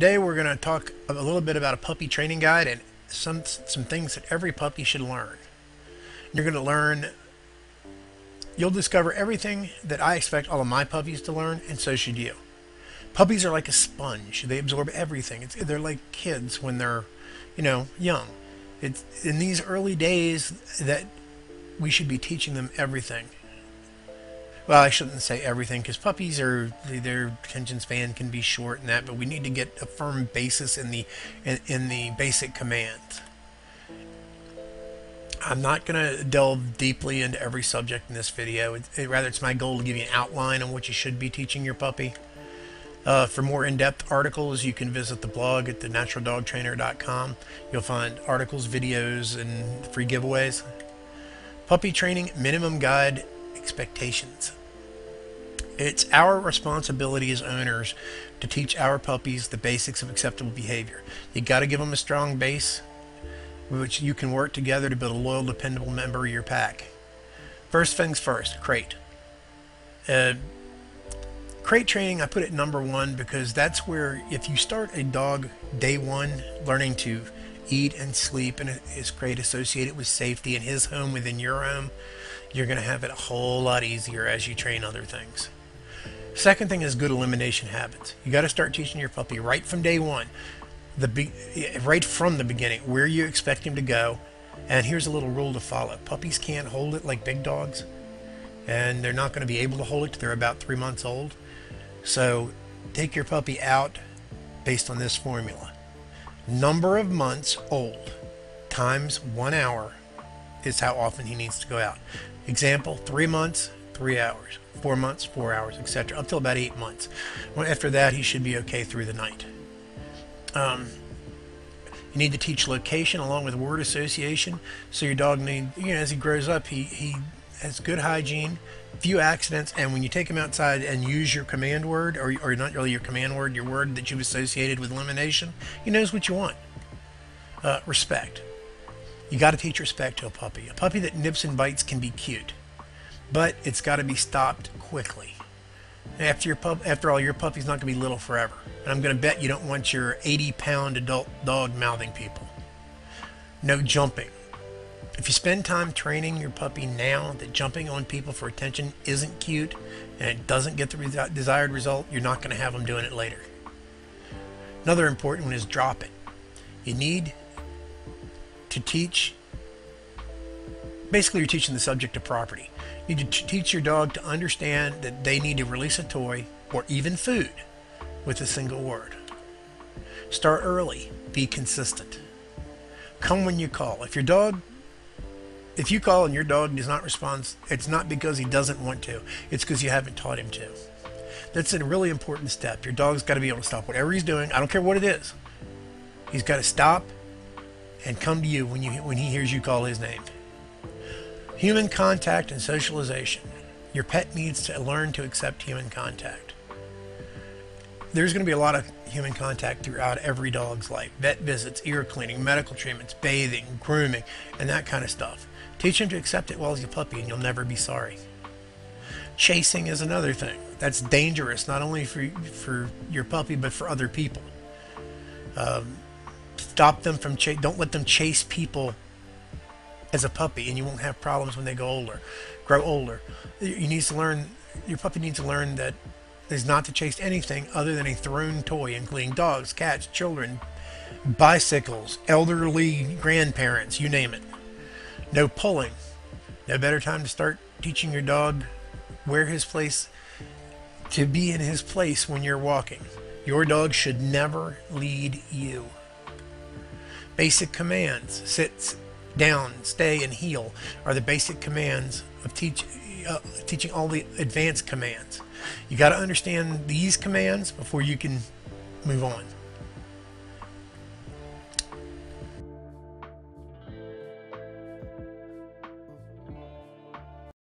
Today we're going to talk a little bit about a puppy training guide and some things that every puppy should learn. You're going to learn, you'll discover everything that I expect all of my puppies to learn, and so should you. Puppies are like a sponge. They absorb everything. They're like kids when they're, young. It's in these early days that we should be teaching them everything. Well, I shouldn't say everything, because puppies are, their attention span can be short and that, but we need to get a firm basis in the basic commands. I'm not going to delve deeply into every subject in this video. Rather, it's my goal to give you an outline on what you should be teaching your puppy. For more in-depth articles, you can visit the blog at thenaturaldogtrainer.com. You'll find articles, videos, and free giveaways. Puppy Training Minimum Guide Expectations. It's our responsibility as owners to teach our puppies the basics of acceptable behavior. You got to give them a strong base, which you can work together to build a loyal, dependable member of your pack. First things first, crate. Crate training, I put it number one because that's where, if you start a dog day one learning to eat and sleep in his crate, associated with safety in his home within your home, you're going to have it a whole lot easier as you train other things. Second thing is good elimination habits. You got to start teaching your puppy right from day one, right from the beginning, where you expect him to go. And here's a little rule to follow. Puppies can't hold it like big dogs, and they're not going to be able to hold it till they're about 3 months old. So take your puppy out based on this formula. Number of months old times 1 hour is how often he needs to go out. Example, 3 months, 3 hours, 4 months, 4 hours, etc., up till about 8 months. Well, after that, he should be okay through the night. You need to teach location along with word association, so your dog needs, as he grows up, he has good hygiene, few accidents, and when you take him outside and use your command word, or not really your command word, your word that you've associated with elimination, he knows what you want. Respect. You got to teach respect to a puppy. A puppy that nips and bites can be cute, but it's got to be stopped quickly. After all, your puppy's not going to be little forever. And I'm going to bet you don't want your 80-pound adult dog mouthing people. No jumping. If you spend time training your puppy now that jumping on people for attention isn't cute and it doesn't get the desired result, you're not going to have them doing it later. Another important one is drop it. You need to teach, basically you're teaching the subject of property. You need to teach your dog to understand that they need to release a toy or even food with a single word. Start early, be consistent. Come when you call. If you call and your dog does not respond, it's not because he doesn't want to, it's because you haven't taught him to. That's a really important step. Your dog's got to be able to stop whatever he's doing. I don't care what it is. He's got to stop and come to you when he hears you call his name. Human contact and socialization. Your pet needs to learn to accept human contact. There's going to be a lot of human contact throughout every dog's life. Vet visits, ear cleaning, medical treatments, bathing, grooming, and that kind of stuff. Teach him to accept it while he's a puppy, and you'll never be sorry. Chasing is another thing. That's dangerous, not only for your puppy, but for other people. Stop them from chase. Don't let them chase people as a puppy, and you won't have problems when they grow older. Your puppy needs to learn that is not to chase anything other than a thrown toy, including dogs, cats, children, bicycles, elderly grandparents, you name it. No pulling. No better time to start teaching your dog to be in his place when you're walking. Your dog should never lead you. Basic commands, sit, down, stay, and heel, are the basic commands of teaching all the advanced commands. You got to understand these commands before you can move on.